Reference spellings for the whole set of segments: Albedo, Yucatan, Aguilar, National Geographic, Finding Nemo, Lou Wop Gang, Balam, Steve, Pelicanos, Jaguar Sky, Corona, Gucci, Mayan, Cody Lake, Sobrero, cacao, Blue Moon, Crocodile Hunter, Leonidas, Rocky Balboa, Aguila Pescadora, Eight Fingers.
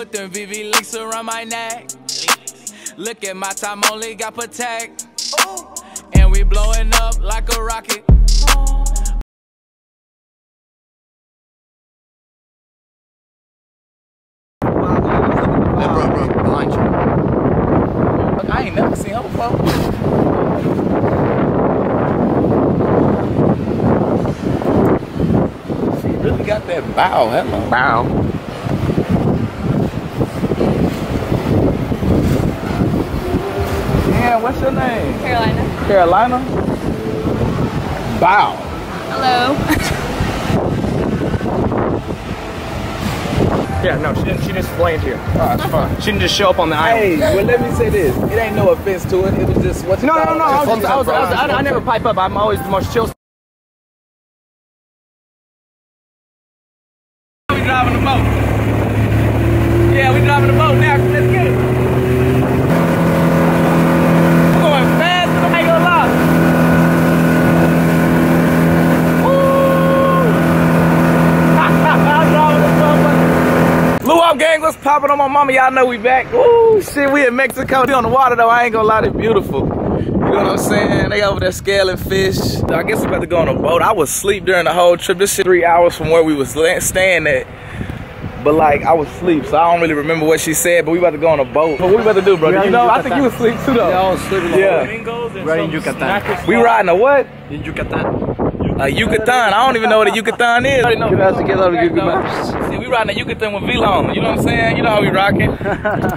Put them VV links around my neck. Look at my time, only got protect. And we blowing up like a rocket. I ain't never seen her before. She really got that bow, hello. Bow. Man, what's your name? Carolina. Carolina? Bow. Hello. Yeah, no, she just flamed here. Oh, it's fun. She didn't just show up on the island. Hey, well, let me say this. It ain't no offense to it. It was just what you thought. No, no, no. I never pipe up. I'm always the most chill. We driving the boat. Yeah, we driving the boat now. Let's get it. Gang, what's poppin' on my mama? Y'all know we back. Ooh, shit, we in Mexico. We on the water though, I ain't gonna lie, they're beautiful. You know what I'm saying? They over there scaling fish. I guess we about to go on a boat. I was asleep during the whole trip. This shit 3 hours from where we was staying at. But like, I was asleep, so I don't really remember what she said, but we about to go on a boat. But what we about to do, brother? You know, I think you was asleep too though. Yeah, I was asleep. Yeah. We're in Yucatan. We riding a what? In Yucatan. Yucatan, I don't even know what a Yucatan is. You know, have to get out of Yucatan. See, we riding a Yucatan with V-Long, you know what I'm saying? You know how we rocking.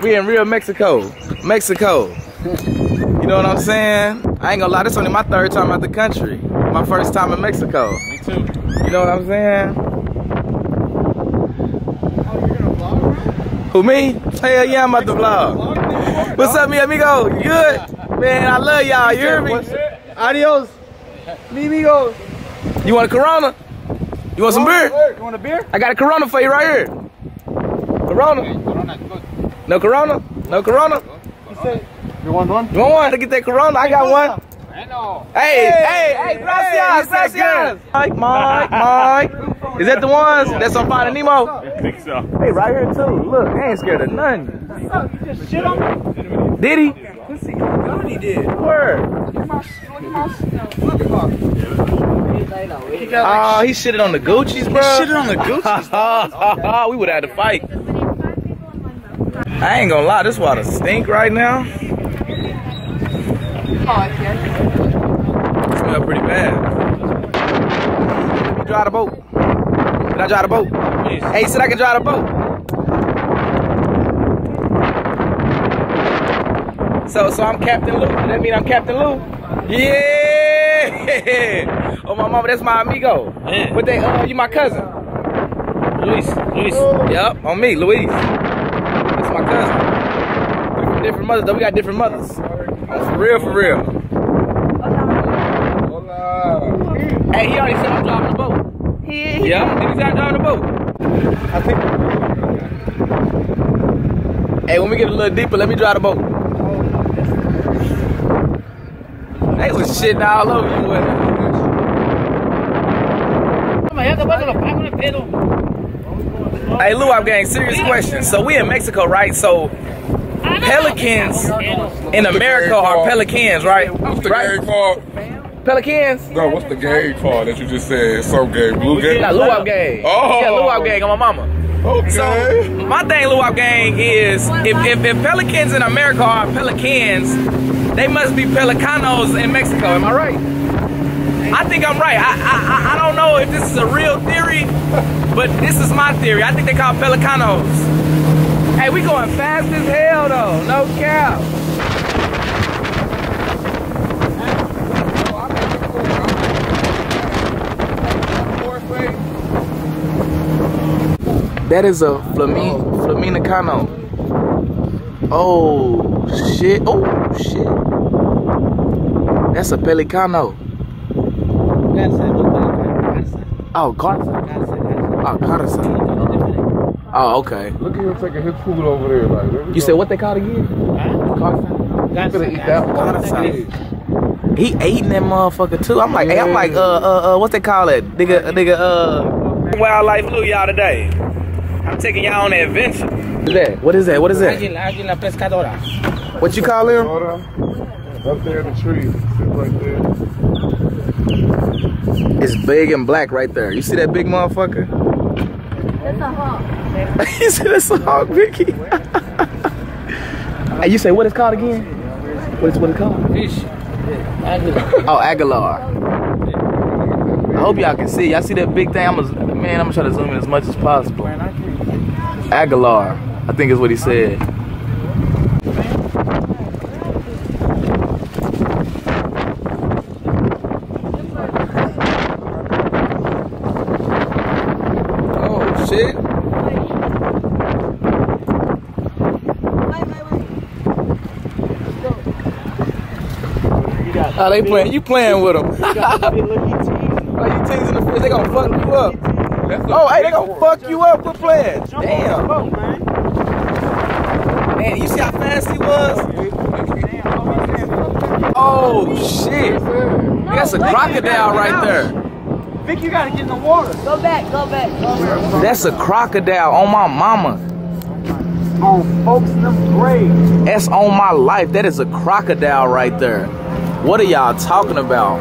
We in real Mexico. Mexico. You know what I'm saying? I ain't gonna lie, this is only my third time out the country. My first time in Mexico. Me too. You know what I'm saying? Oh, you're gonna vlog? Who, me? Hell yeah, I'm about to vlog. What's up, mi amigo? You good? Man, I love y'all, you hear me? Adios. Mi amigos. You want a Corona? You want some beer? You want a beer? I got a Corona for you right here. Corona. No Corona? No Corona? You want one? You want one? To get that Corona? I got one. Hey, hey, hey, gracias, gracias. Mike. Is that the ones that's on Finding Nemo? I think so. Hey, right here too. Look, I ain't scared of nothing. What's up? You just shit on me? Did he? Let's see. He did. Word. He shitted on the Gucci's, bro. He shitted on the Gucci's. We would have had to fight. I ain't gonna lie, this water stink right now. It smells pretty bad. You drive the boat. Can I drive the boat? Please. Hey, said I can drive the boat. So I'm Captain Lou. Does that mean I'm Captain Lou? Yeah! Oh, my mama, that's my amigo. Yeah. But they, you my cousin. Luis. Luis. Yep, on me, Luis. That's my cousin. We're from different mothers, though. We got different mothers. For real, for real. Hola. Hey, he already said I'm driving the boat. He yeah, he said I'm driving the boat. I think. Hey, when we get a little deeper, let me drive the boat. They was shitting all over you, wasn't it? Hey, Lou Wop Gang, serious question. So we in Mexico, right? So pelicans in America are pelicans, right? What's the gay part? Pelicans? No, what's the gay part that you just said? It's so gay. Blue gay? Nah, Lou Wop Gang. Oh. Yeah, Lou Wop Gang on my mama. Okay. So my thing, Lou Wop Gang, is if pelicans in America are pelicans, they must be Pelicanos in Mexico, am I right? I think I'm right. I don't know if this is a real theory, but this is my theory. I think they call Pelicanos. Hey, we going fast as hell though, no cap. That is a Flamicano. Oh. Shit, oh shit. That's a Pelicano. Oh, Carson. Oh, okay. Look at him taking his food over there. Like, you said what they called again? Carson. He eating that motherfucker too. I'm like, hey, I'm like, what's they call it? Nigga, wildlife Lou y'all today. I'm taking y'all on an adventure. What is that? Aguila Pescadora. What you call him? Up there in the tree. Right there. It's big and black right there. You see that big motherfucker? That's a hawk. You said that's a hawk, Vicky. And you say what it's called again? What it's called? Fish. Aguilar. Oh, Aguilar. I hope y'all can see. Y'all see that big thing? I'm gonna try to zoom in as much as possible. Aguilar, I think is what he said. Oh shit! Oh, they playing? You playing with them? Are you teasing the fish? They gonna fuck you up. Oh, hey, they gonna fuck you up for playing. Damn. Man, you see how fast he was? Oh, shit. That's a crocodile right there. Vic, you gotta get in the water. Go back, go back. That's a crocodile on my mama. Oh, folks, them brave. That's on my life. That is a crocodile right there. What are y'all talking about?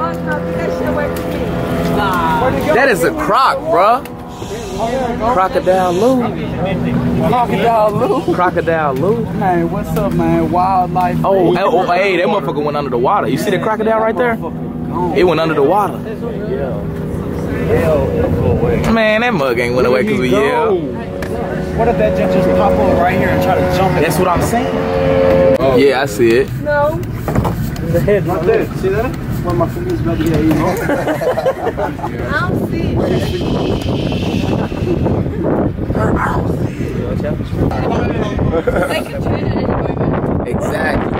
That is a croc, bruh. Crocodile Lou. Crocodile Lou. Crocodile Lou. Hey, what's up, man? Wildlife. Oh, hey, that motherfucker went under the water. You see the crocodile right there? It went under the water. Man, that mug ain't went away because we yelled. What if that just pop up right here and try to jump it? That's what I'm saying. Oh. Yeah, I see it. No. The head right there. See that? One of my fingers about to get eaten off. I don't see it. They can train it anyway. Exactly.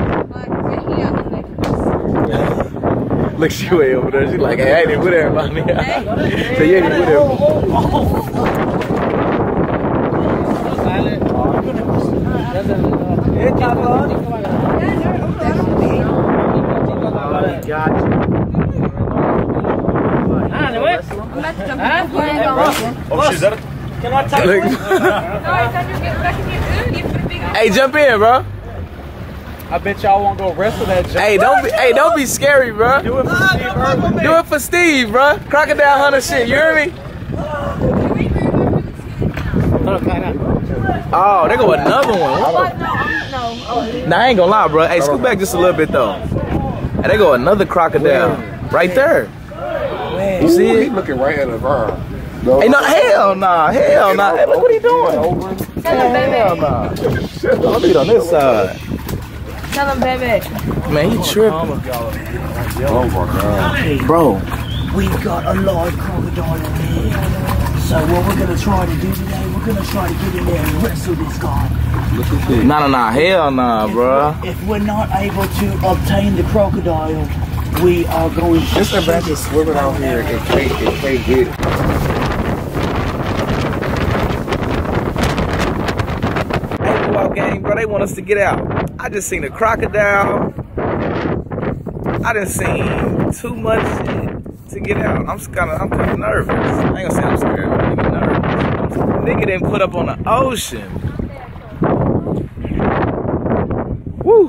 Look, she way over there. She's like, hey, I ain't even with her about me. So you ain't even with her. Gotcha. Oh, she's at it. Can I touch it? No, I thought you were getting back in your food. Hey, jump in, bro. I bet y'all won't go wrestle that jump. Hey, don't be scary, bro. Do it for Steve Irwin. Do it for Steve, bro. Crocodile Hunter shit, you hear me? Oh, there go another one. Nah, I ain't gonna lie, bro. Hey, scoot back just a little bit, though. And there go another crocodile right there. Man. You see it? He looking right at the bird. No. Hey, no, hell nah, hell nah. Hey, look what he doing. Hell nah. I'll be on this side. Tell him, baby. Man, he tripping. Oh my God. Bro, we got a live crocodile in here. So what we're gonna try to do today, we're gonna try to get in there and wrestle this guy. Nah, hell nah, bruh. If we're not able to obtain the crocodile, we are going to just about to swim it out here and can't get it. Hey, Lou Wop Gang, bro, they want us to get out. I just seen a crocodile. I done seen too much shit to get out. I'm kinda nervous. I ain't gonna say I'm scared, I'm getting nervous. Nigga didn't put up on the ocean. Woo.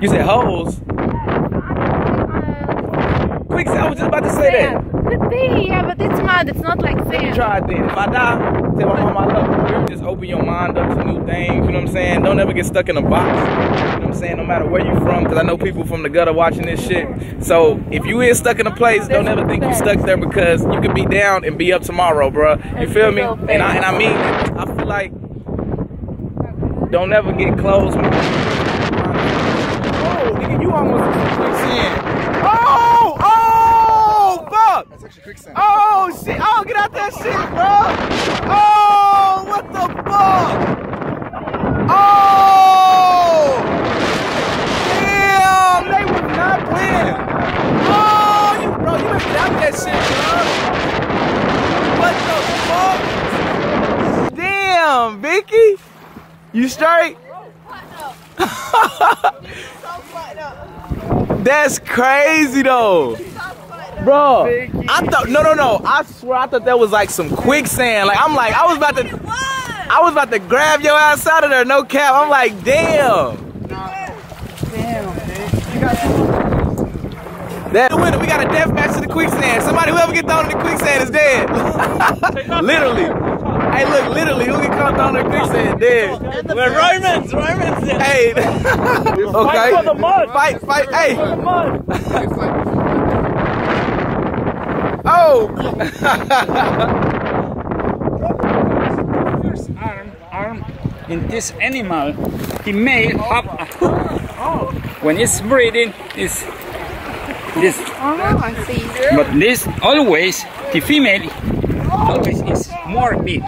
You said holes? Quick, I was just about to say that. Could be, yeah, but it's mud. It's not like sand. Let me try it then. If I die, tell my mom I love you. Just open your mind up to new things, you know what I'm saying? Don't ever get stuck in a box, you know what I'm saying? No matter where you from, because I know people from the gutter watching this shit. So if you is stuck in a place, don't ever think you're stuck there because you could be down and be up tomorrow, bro. You feel me? And I mean, I feel like don't ever get close. Oh, nigga, you almost hit some quicksand. Oh! Oh! Fuck! That's actually quicksand. Oh, shit! Oh, get out that shit, bro! Oh! What the fuck? Oh! Damn! They were not playing. Oh! You, bro, you better get out that shit, bro. What the fuck? Damn, Vicky! You straight? That's crazy though. Bro, I thought, no, I swear I thought that was like some quicksand. Like, I was about to. I was about to grab your ass out of there, no cap. I'm like, damn. Damn, you got that winner. We got a death match to the quicksand. Somebody, whoever gets thrown in the quicksand is dead. Literally. Hey, look, literally, who can come down the quicksand dead? We're Romans, Romans. Hey, okay. Fight for the mud. Fight, fight, hey. Fight for the mud. Oh. First arm in this animal, he may have a hook. When it's breathing, it's this. But this always, the female always is more big.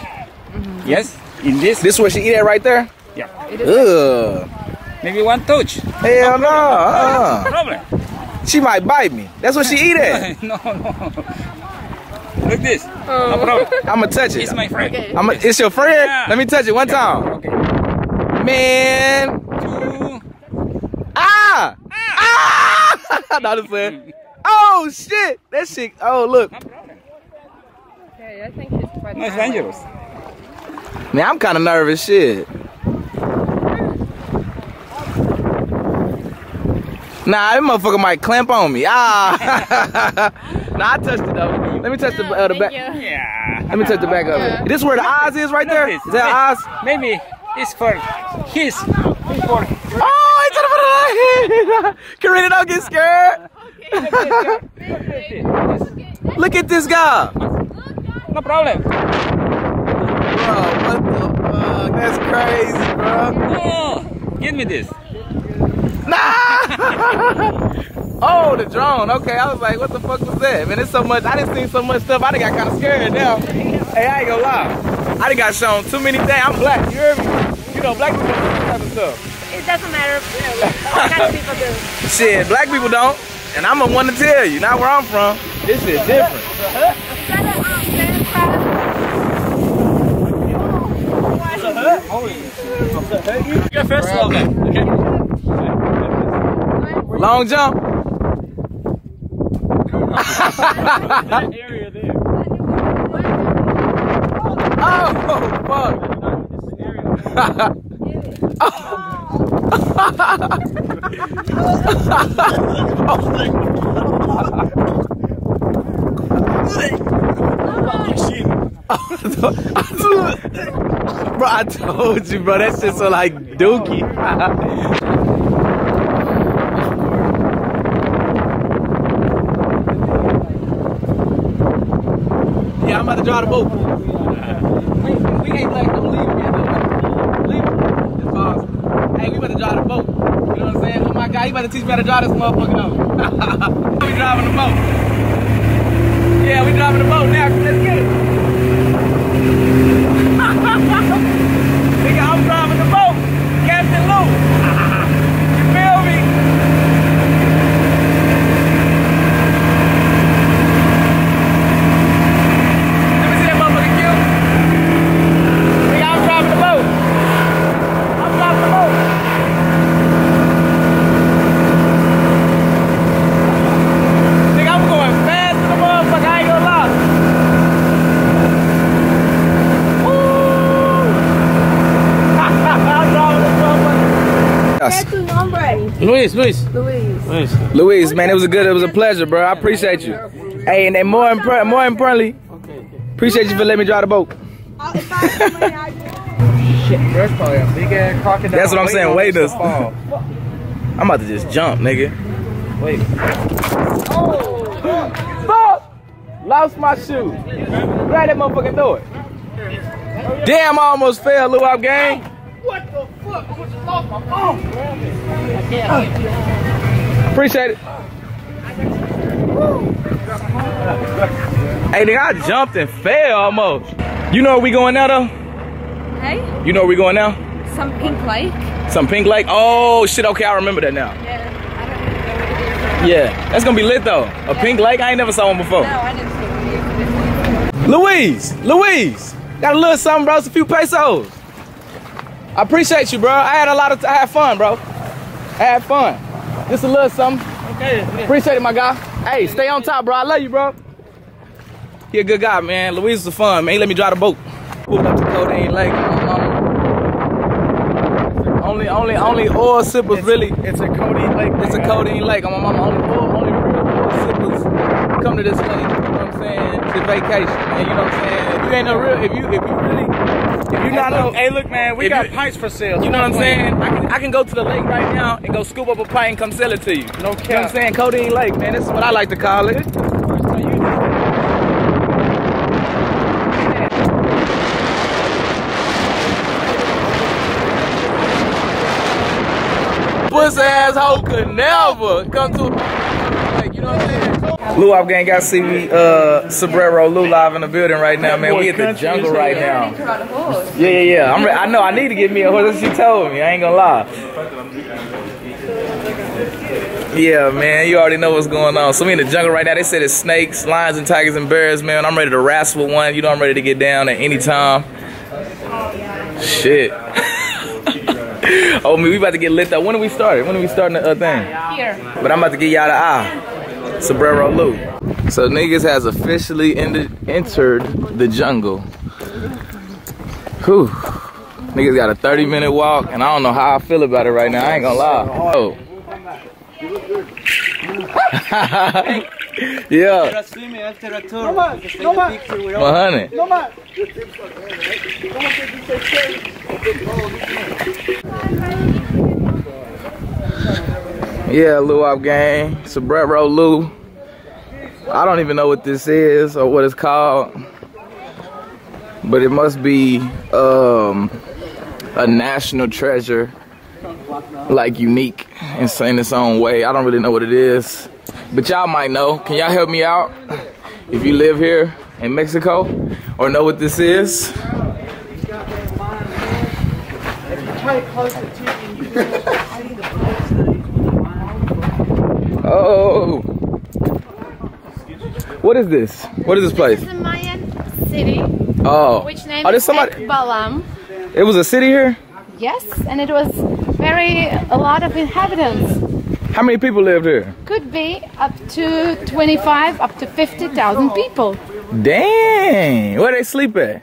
Yes, in this. This where she eat it right there? Yeah. Ugh. Maybe one touch. Hell no. She might bite me. That's what she eat at. No, no. Look this. Oh. No problem. I'ma touch it. It's my friend. Okay. Yes. It's your friend? Yeah. Let me touch it one time. Okay. Man. Two. Ah! Ah! Ah! Not a friend. Oh shit! That shit. Oh look. No problem. Okay, I think it's quite nice. Dangerous. Man, I'm kind of nervous, shit. Nah, that motherfucker might clamp on me. Ah. Nah, I touched it though. Let me touch the back. Yeah. Let me touch the back of it. Is this where the eyes is right there? Is that eyes? Maybe it's for his. Oh, he's in front of the eye. Karina, don't get scared. Okay. Look at this guy. No problem. Bro, what the fuck? That's crazy, bro. Oh, give me this. Nah! Oh, the drone. Okay, I was like, what the fuck was that? Man, it's so much. I didn't see so much stuff. I done got kind of scared now. Hey, I ain't gonna lie. I done got shown too many things. I'm black. You hear me? You know, black people do this type of stuff. It doesn't matter. All kinds of people do. Shit, black people don't. And I'm gonna want to tell you, not where I'm from. This shit different. You're first of all then, okay? Long jump! That area there. Oh, fuck! Bro, I told you, bro, that shit's so like dookie. Yeah, I'm about to draw the boat. We ain't like, don't leave it. Leave it. It's awesome. Hey, we about to draw the boat. You know what I'm saying? Oh my God, you about to teach me how to draw this motherfucker out. We driving the boat. Yeah, we driving the boat now. Let's get it. Nigga, I'm driving the boat, Captain Lou. You feel me? Let me see that motherfucker kill. Nigga, I'm driving the boat. I'm driving the boat. Nigga, I'm going fast to the motherfucker. I ain't gonna lie. Luis, man, it was a pleasure, bro. I appreciate you. Hey, and then more importantly, appreciate you for letting me drive the boat. Shit, there's probably a big ass crocodile. That's what I'm saying. Wait, this fall. I'm about to just jump, nigga. Wait. Oh, fuck! Lost my shoe. Grab that motherfucking door. Damn, I almost fell, Lou Wop Gang. What the fuck? I just lost my phone. Appreciate it. Hey, nigga, I jumped and fell almost. You know where we going now, though? Hey? You know where we going now? Some pink lake. Some pink lake? Oh, shit, okay, I remember that now. Yeah, I don't remember that. Yeah, that's gonna be lit, though. A pink lake? I ain't never saw one before. No, I didn't see one. Louise! Got a little something, bro. It's a few pesos. I appreciate you, bro. I had fun, bro. I had fun. Just a little something. Okay. Appreciate it, my guy. Hey, stay on top, bro. I love you, bro. He a good guy, man. Luis is fun, man. He let me drive the boat. Pulled up to Cody Lake. only oil sippers really. It's a Cody Lake. It's a Cody Lake. I'm my mama. Only oil sippers come to this lake. You know what I'm saying? To vacation. And you know what I'm saying? If you ain't no real, if you not know. Hey, look, man, we got pints for sale. You know what I'm saying? I can go to the lake right now and go scoop up a pint and come sell it to you. No cap. You know what I'm saying? Cody Lake, man. This is what I like to call it. Pussy asshole could never come to a like, you know what I'm saying? Lou Wop Gang, got to see me, Sobrero, Lou live in the building right now, man. We at the jungle right now. Yeah. I know I need to get me a horse. She told me. I ain't gonna lie. Yeah, man. You already know what's going on. So we in the jungle right now. They said it's snakes, lions, and tigers, and bears, man. I'm ready to wrestle with one. You know I'm ready to get down at any time. Shit. Oh, man, we about to get lit up. When are we starting? When are we starting the thing? Here. But I'm about to get y'all the eye. Sobrero Lou. So niggas has officially entered the jungle. Whew. Niggas got a 30-minute walk, and I don't know how I feel about it right now. I ain't gonna lie. Oh. Yeah. 100. Yeah, Lou Wop Gang, Sobrero Lou. I don't even know what this is or what it's called, but it must be a national treasure, like unique and in its own way. I don't really know what it is, but y'all might know. Can y'all help me out if you live here in Mexico or know what this is? Oh, what is this? What is this place? This is the Mayan city. Oh, which name is Balam. It was a city here? Yes, and it was a lot of inhabitants. How many people lived here? Could be up to 25, up to 50,000 people. Dang, where they sleep at?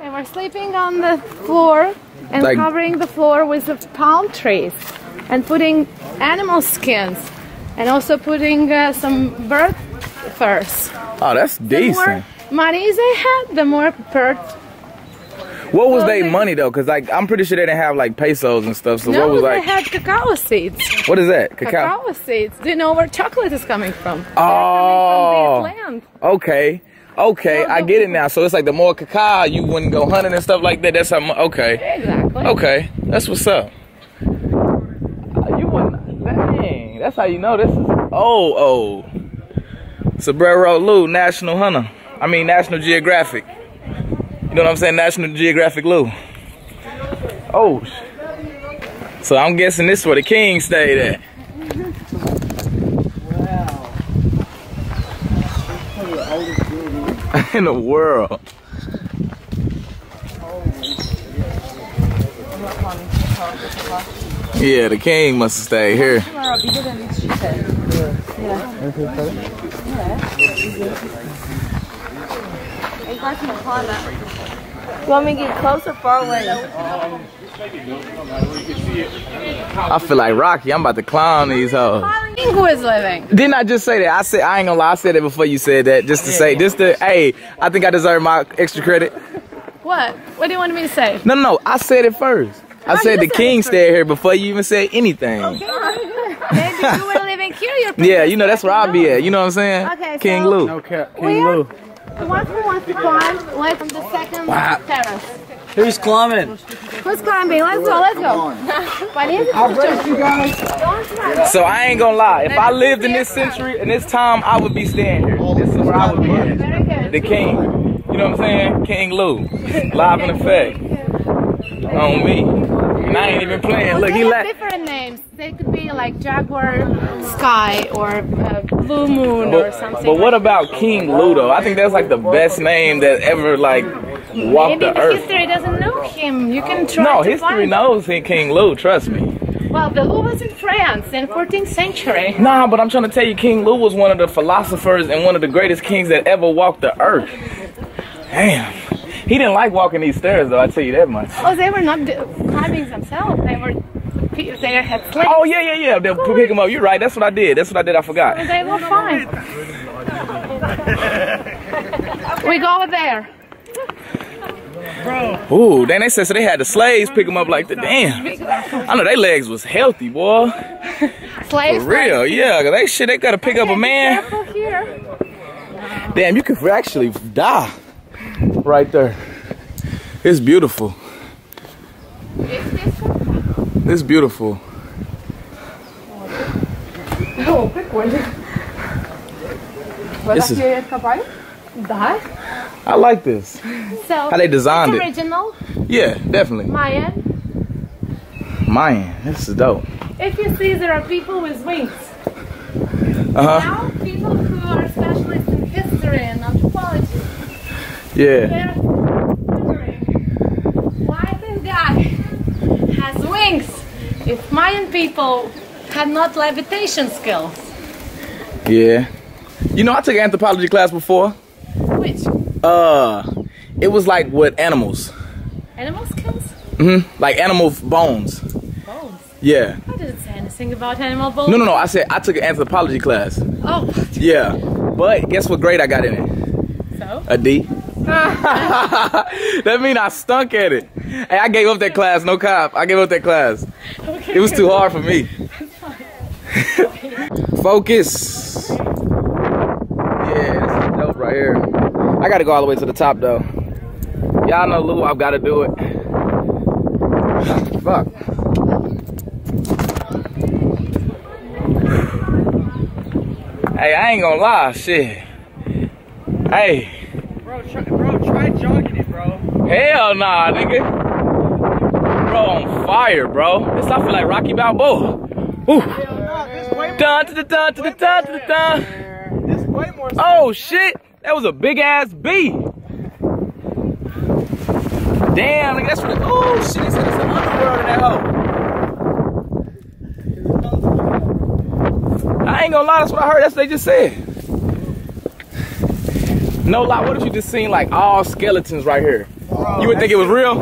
They were sleeping on the floor and like, covering the floor with the palm trees and putting animal skins and also putting some bird furs. Oh, that's decent. The more money they had, the more bird. What was their money though? Because like I'm pretty sure they didn't have like pesos and stuff. So no, what was like? They had cacao seeds. What is that? Cacao seeds. Do you know where chocolate is coming from? Oh, coming from this land. Okay, I get it now. So it's like the more cacao, you wouldn't go hunting and stuff like that. That's how. Okay. Exactly. Okay, that's what's up. You wouldn't. Dang, that's how you know this is. Oh. Sobrero Lou, National Hunter. I mean National Geographic. You know what I'm saying? National Geographic Lou. Oh. So I'm guessing this is where the king stayed at. In the world. Yeah, the king must have stayed here. You want me to get close or far away? I feel like Rocky. I'm about to clown these hoes. Who is living? Didn't I just say that? I said I ain't gonna lie. I said it before you said that, just to say, just to. Hey, I think I deserve my extra credit. What? What do you want me to say? No. I said it first. I said the king stayed here before you even said anything. Okay. Maybe you were living here. Yeah, you know that's where I'll be at. You know what I'm saying? Okay, King Lou. Okay, King Lou. The one who wants to climb, went from the second terrace. Who's climbing? Who's climbing? Let's go. I'll race you guys. So I ain't gonna lie. If I lived in this century, in this time, I would be staying here. This is where I would be at. The king. You know what I'm saying? King Lou. Live in effect. On me. And I ain't even playing. Look, he like different names. They could be like Jaguar Sky or Blue Moon or something. But what about King Lou though? I think that's like the best name that ever like walked the earth. Maybe history doesn't know him. You can try. No, history knows King Lou. Trust me. Well, the Lou was in France in 14th century. Nah, but I'm trying to tell you, King Lou was one of the philosophers and one of the greatest kings that ever walked the earth. Damn. He didn't like walking these stairs, though, I tell you that much. Oh, they were not climbing themselves. They were... They had sleds. Oh, yeah, yeah, yeah. They'll pick them up. You're right. That's what I did. That's what I did. I forgot. So they were fine. We go over there. Bro. Ooh, then they said so they had the slaves pick them up like the damn. I know their legs was healthy, boy. Slaves? For real, yeah. They shit, they gotta pick up a man. Damn, you could actually die right there. It's beautiful. It's beautiful. This is, I like this. So how they designed it. Original? Yeah, definitely. Mayan. Mayan. This is dope. If you see, there are people with wings. Now people who are specialists in history and anthropology. Yeah. They're wondering why this guy has wings if Mayan people had not levitation skills. Yeah. You know, I took an anthropology class before. Which? It was like with animals. Animal skills? Mm-hmm. Like animal bones. Bones? Yeah. I didn't say anything about animal bones. No, no, no. I said I took an anthropology class. Oh. Yeah. But guess what grade I got in it? So? A D. That mean I stunk at it. Hey, I gave up that class. No cop. I gave up that class. Okay. It was too hard for me. Focus. Right here. I gotta go all the way to the top though. Y'all know Lou, I've gotta do it. Fuck. Hey, I ain't gonna lie, shit. Hey. Bro, try jogging it, bro. Hell nah, nigga. Bro, on fire, bro. This I feel like Rocky Balboa. Ooh. Dun to the dun to the dun to the dun. Oh shit, that was a big ass bee. Damn, nigga, that's what. Oh shit, they said it's an underworld in that hole. I ain't gonna lie, that's what I heard. That's what they just said. No lie, what if you just seen like all skeletons right here? You would think it was real?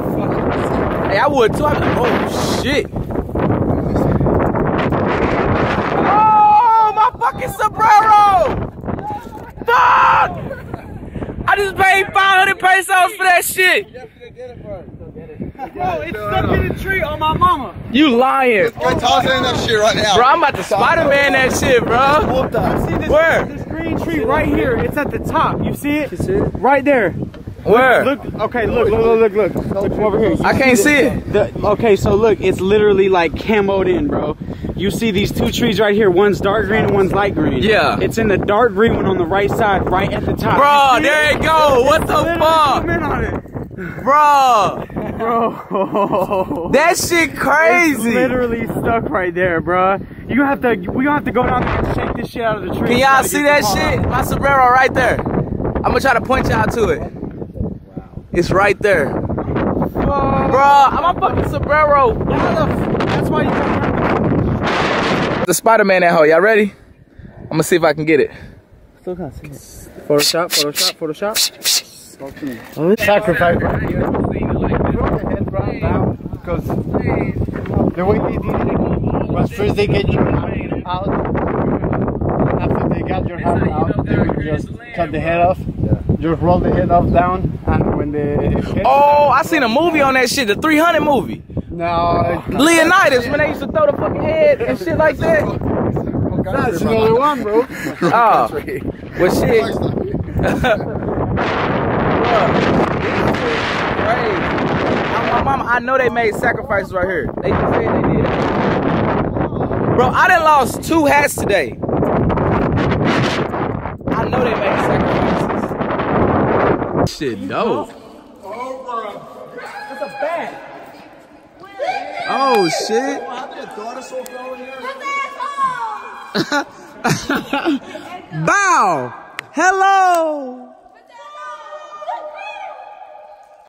Hey, I would too. I'd be like, oh shit. Oh, my fucking Sobrero! I just paid 500 pesos for that shit. Bro, it's stuck in a tree on my mama. You lying. Bro, I'm about to Spider-Man that shit, bro. Where? This green tree right here. It's at the top. You see it? Right there. Where? Look, okay, look. Look over here. I can't see it. Okay, so look, it's literally like camoed in, bro. You see these two trees right here. One's dark green and one's light green. Yeah. It's in the dark green one on the right side, right at the top. Bro, there it go. What the fuck? On it. Bro. Bro. That shit crazy. It's literally stuck right there, bro. You have to. We gonna have to go down there and shake this shit out of the tree. Can y'all see that shit? My Sobrero right there. I'm gonna try to point y'all to it. It's right there. Bro, I'm a fucking Sobrero. That's why you got the Spider-Man at home. Y'all ready? I'm gonna see if I can get it. Still can't see it. Photoshop. Sacrifice. Because the way they did it was first they get your hand out. After they got your hand out, they would just cut the head off. Just roll the head off down, and when the I seen a movie on that shit, the 300 movie. No, Leonidas, when they used to throw the fucking head and shit like that. That's another one, bro. Oh, well shit. My mama, I know they made sacrifices right here. They just said they did. Bro, I done lost 2 hats today. I know they made sacrifices. Shit, dope. Oh, bro. That's a bag. Oh, shit. Bow. Hello.